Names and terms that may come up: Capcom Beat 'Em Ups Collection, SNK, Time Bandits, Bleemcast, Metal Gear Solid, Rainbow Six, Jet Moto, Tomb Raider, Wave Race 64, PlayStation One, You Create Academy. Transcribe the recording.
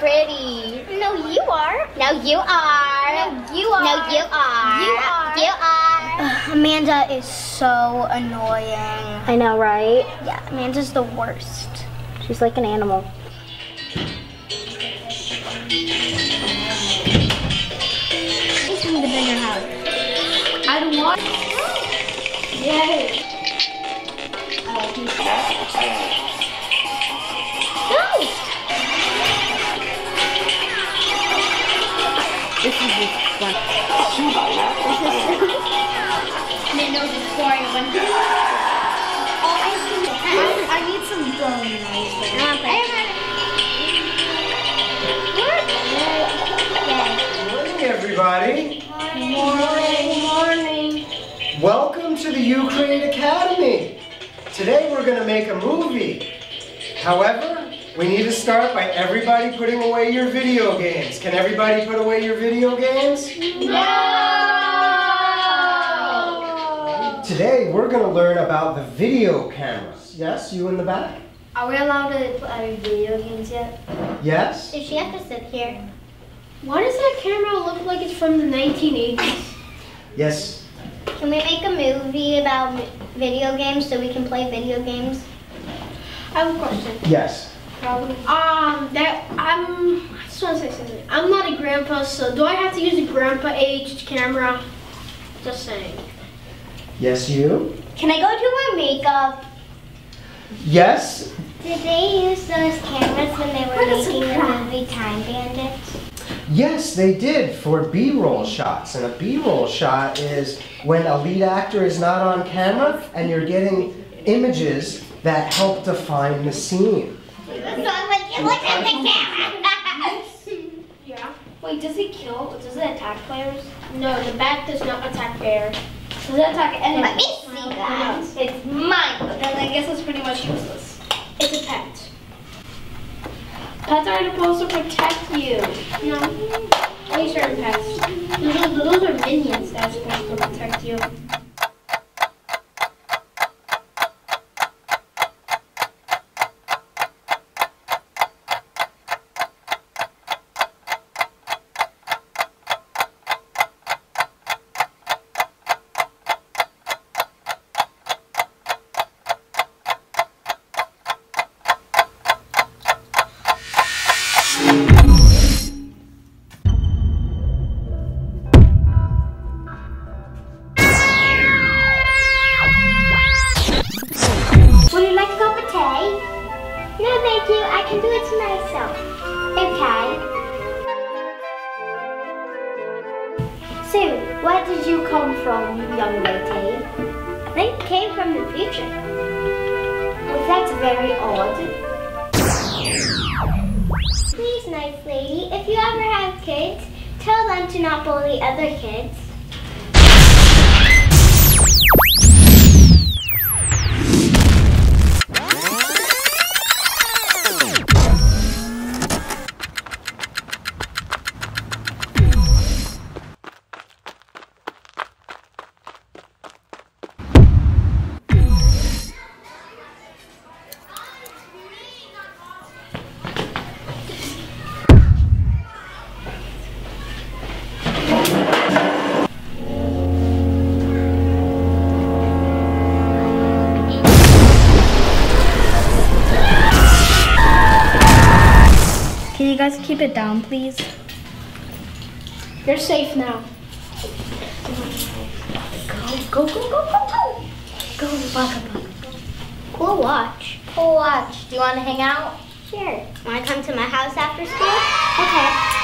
Pretty. No, you are. No, you are. No, you are. No, you are. You are. You are. Amanda is so annoying. I know, right? Yeah, Amanda's the worst. She's like an animal. It's time to bring her out. I don't want. Yay. This is fun. They know the story when they... Oh, I need some bone noise. Good morning, everybody. Good morning. Welcome to the You Create Academy. Today we're going to make a movie. However, we need to start by everybody putting away your video games. Can everybody put away your video games? No! Today we're going to learn about the video cameras. Yes, you in the back? Are we allowed to play video games yet? Yes. Does she have to sit here? Why does that camera look like it's from the 1980s? Yes. Can we make a movie about video games so we can play video games? I have a question. Yes. I just want to say something. I'm not a grandpa, so do I have to use a grandpa-aged camera? Just saying. Yes, you. Can I go do my makeup? Yes. Did they use those cameras when they were making the movie Time Bandits? Yes, they did, for B-roll shots. And a B-roll shot is when a lead actor is not on camera and you're getting images that help define the scene. Look at the camera! Yeah. Wait, does it kill? Does it attack players? No, the bat does not attack bears. Does it attack enemies? Let me see that. No, it's mine. Then I guess it's pretty much useless. It's a pet. Pets are supposed to protect you. No. Only certain pets. Those are minions that are supposed to protect you. Where did you come from, young lady? I think you came from the future. Well, that's very odd. Please, nice lady, if you ever have kids, tell them to not bully other kids. Can you guys keep it down, please? You're safe now. Go, go, go, go, go, go. Go, Baka Baka. Cool watch. Cool watch. Do you want to hang out? Sure. Want to come to my house after school? Okay.